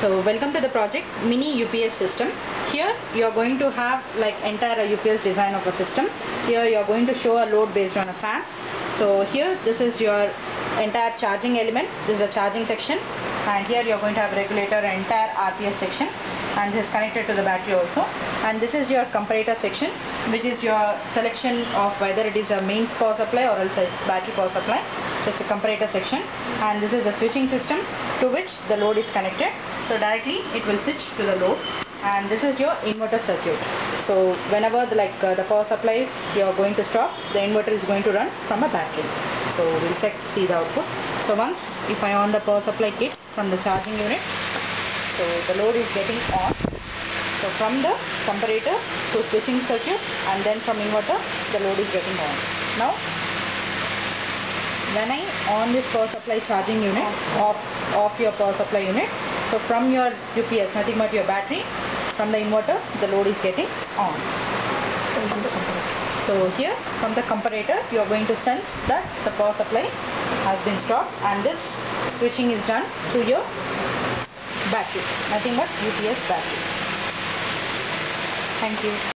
So welcome to the project Mini UPS System. Here you are going to have like entire UPS design of a system. Here you are going to show a load based on a fan. So here this is your entire charging element. This is a charging section, and here you are going to have regulator and entire RPS section, and this is connected to the battery also. And this is your comparator section, which is your selection of whether it is a mains power supply or else a battery power supply. So it's a comparator section, and this is the switching system to which the load is connected. So directly it will switch to the load, and this is your inverter circuit. So whenever the power supply you are going to stop, the inverter is going to run from a battery. So we'll check to see the output. So once if I on the power supply kit from the charging unit, so the load is getting on. So from the comparator to switching circuit, and then from inverter the load is getting on. Now when I on this power supply charging unit, off your power supply unit, so from your UPS, nothing but your battery, from the inverter, the load is getting on. So here from the comparator, you are going to sense that the power supply has been stopped, and this switching is done to your battery, nothing but UPS battery. Thank you.